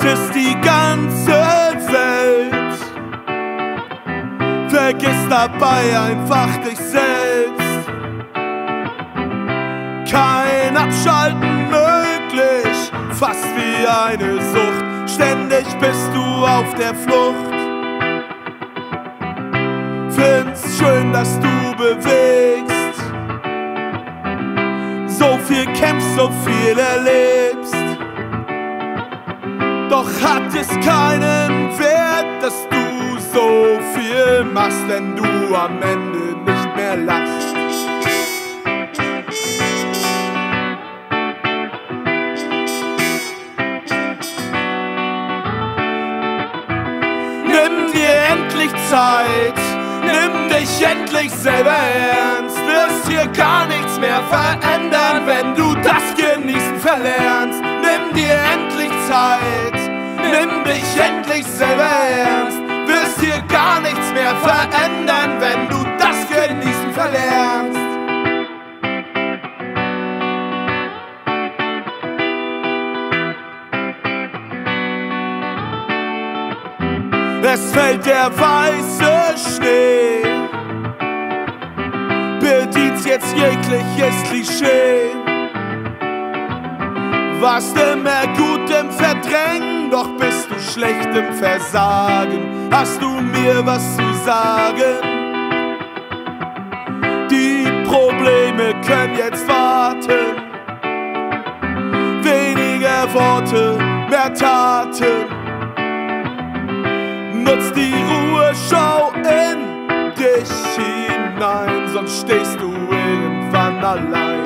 könntest die ganze Welt, vergiss dabei einfach dich selbst. Kein Abschalten möglich, fast wie eine Sucht, ständig bist du auf der Flucht. Find's schön, dass du bewegst, so viel kämpfst, so viel erlebst. Doch hat es keinen Wert, dass du so viel machst, wenn du am Ende nicht mehr lachst. Nimm dir endlich Zeit, nimm dich endlich selber ernst. Wirst hier gar nichts mehr verändern, wenn du das Genießen verlernst. Nimm dir endlich Zeit, nimm dich endlich selber ernst. Wirst hier gar nichts mehr verändern, wenn du das Genießen verlernst. Es fällt der weiße Schnee, bedient jetzt jegliches Klischee. Warst immer gut im Verdrängen, doch bist du schlecht im Versagen. Hast du mir was zu sagen? Die Probleme können jetzt warten. Weniger Worte, mehr Taten. Nutz die Ruhe, schau in dich hinein, sonst stehst du irgendwann allein.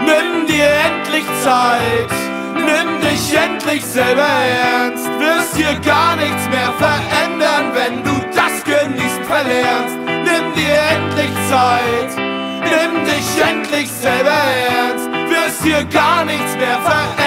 Nimm dir endlich Zeit, nimm dich endlich selber ernst. Wirst hier gar nichts mehr verändern, wenn du das Genießen verlernst. Nimm dir endlich Zeit, nimm dich endlich selber ernst, wirst hier gar nichts mehr verändern.